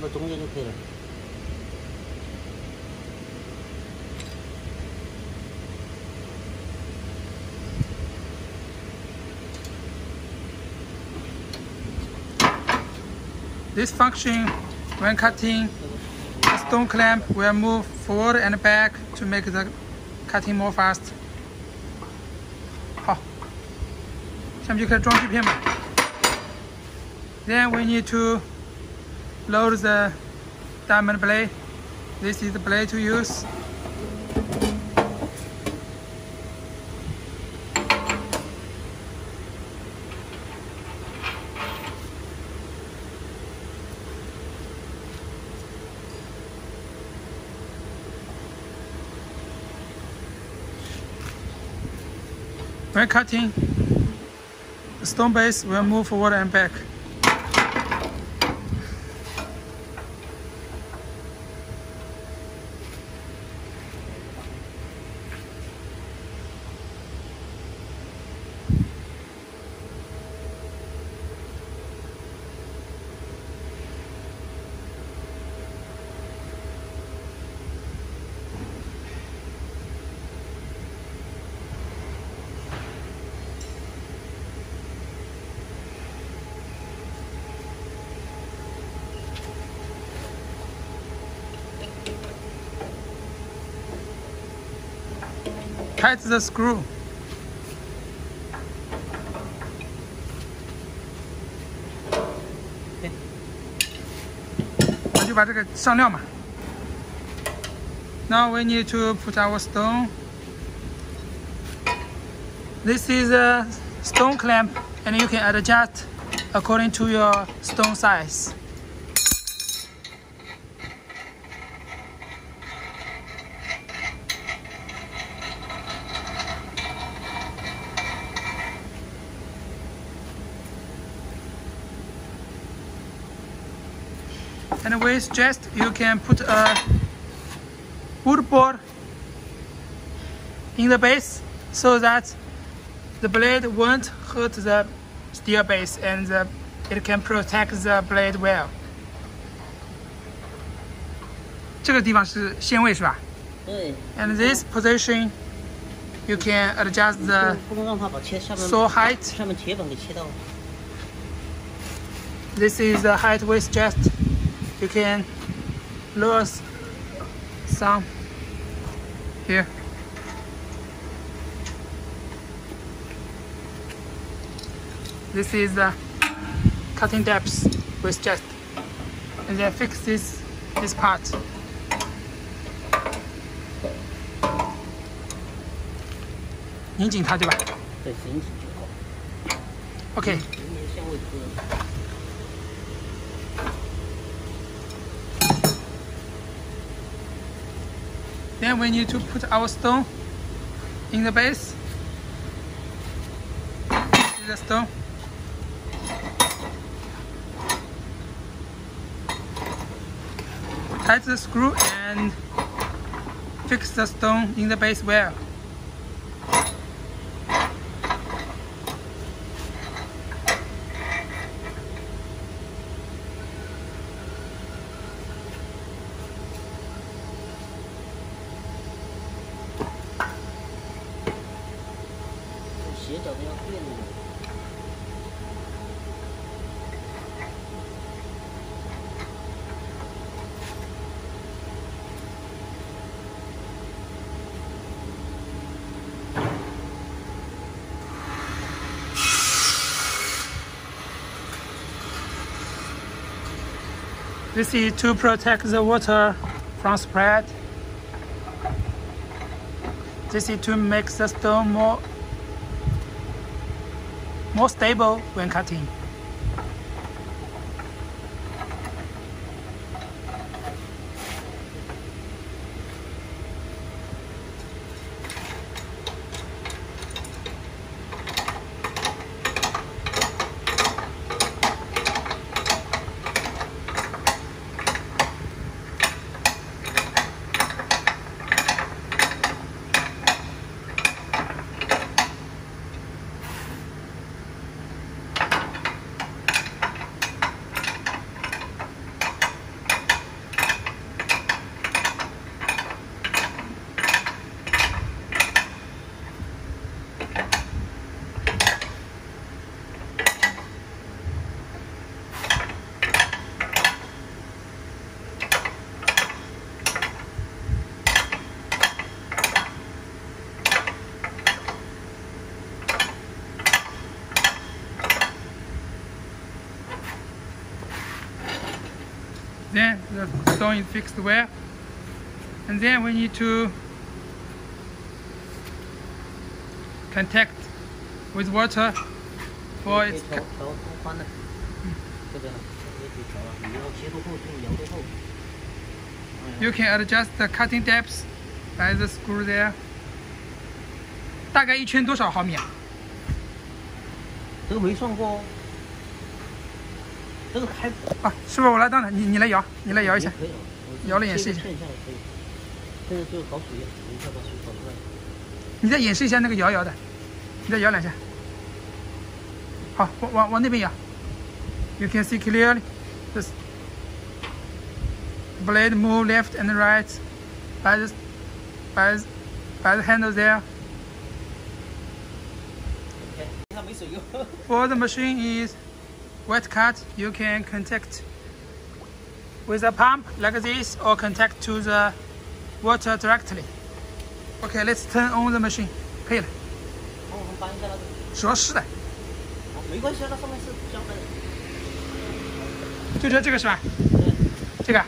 放到中间就可以了。This function, when cutting a stone clamp, will move forward and back to make the cutting more fast. 好，下面就开始装锯片吧。Then we need to load the diamond blade. This is the blade to use. When cutting, the stone base will move forward and back. Tighten the screw. Okay. 我就把这个上料嘛。Now we need to put our stone. This is a stone clamp, and you can adjust according to your stone size. And we suggest you can put a wood board in the base so that the blade won't hurt the steel base and it can protect the blade well. 这个地方是限位是吧？对。And this position you can adjust the saw height. 上面铁板给切到。This is the height we suggest. You can lower some here. This is the cutting depth we suggest, and then fix this part. Okay. Then we need to put our stone in the base. This is the stone. Tighten the screw and fix the stone in the base well. This is to protect the water from spread. This is to make the stone more stable when cutting. Then the stone is fixed well. And then we need to contact with water for its... You can adjust the cutting depth by the screw there. 大概一圈多少毫米啊？这个没算过哦。这个还啊，师傅我来当了，你来摇，你来摇一下，摇了演示一下。这个就搞水，你再把水搞出来。你再演示一下那个摇摇的，你再摇两下。好，往那边摇。You can see clearly, this blade move left and right by the handle there. For the machine is wet cut, you can contact with a pump like this or contact to the water directly. Okay, let's turn on the machine. 可以了。主要是的。没关系，那上面是相反的。就这个是吧？这个。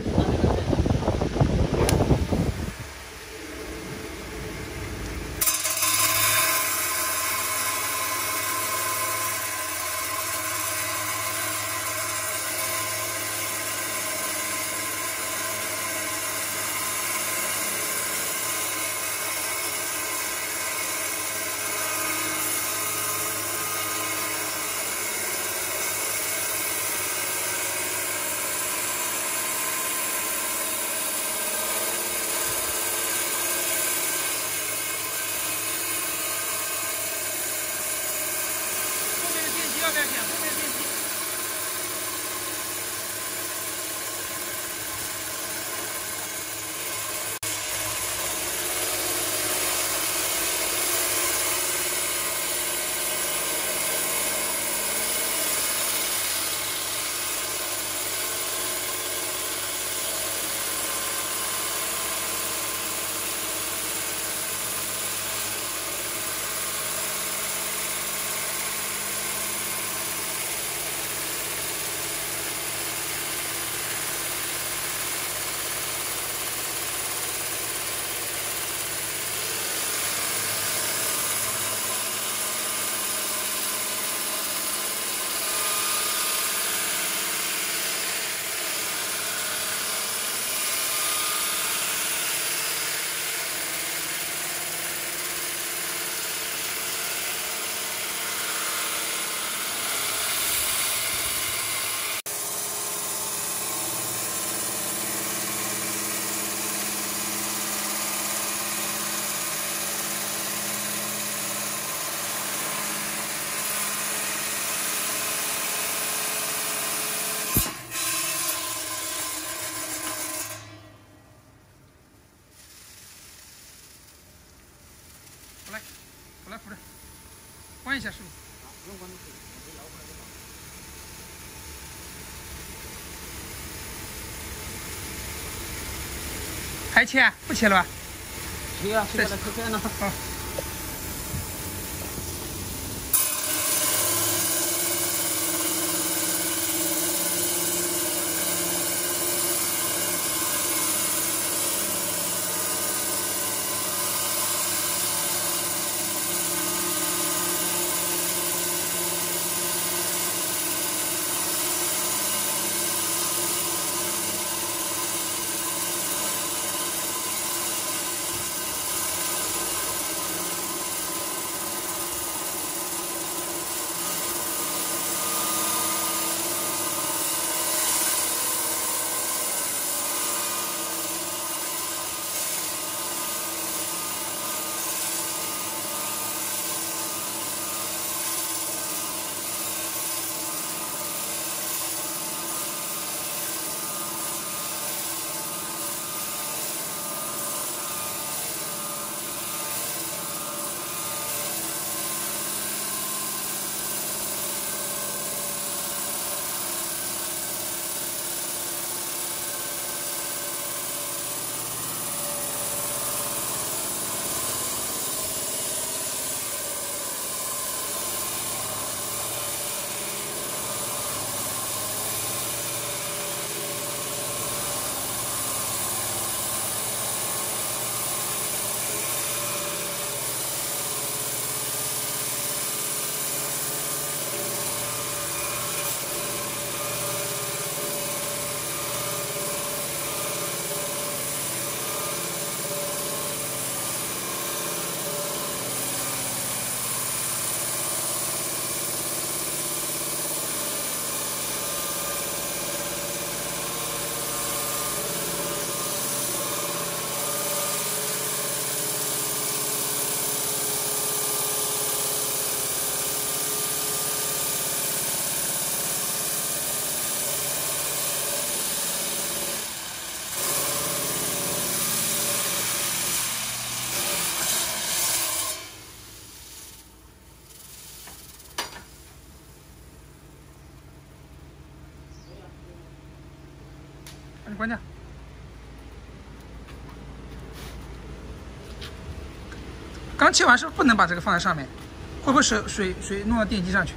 来扶着，关一下，师傅。不用关注，直接摇过来就好。还切啊？不切了吧？切啊，切了，切呢。好。关掉。刚切完是不是不能把这个放在上面？会不会水弄到电机上去？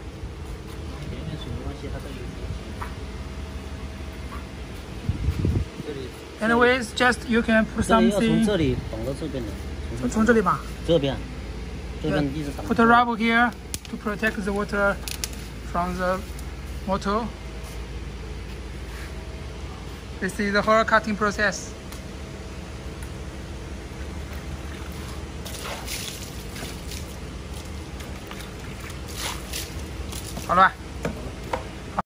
Anyways, just you can put something. 从这里吧。这边。Put a rubber here to protect the water from the motor. This is the whole cutting process. 好了吧。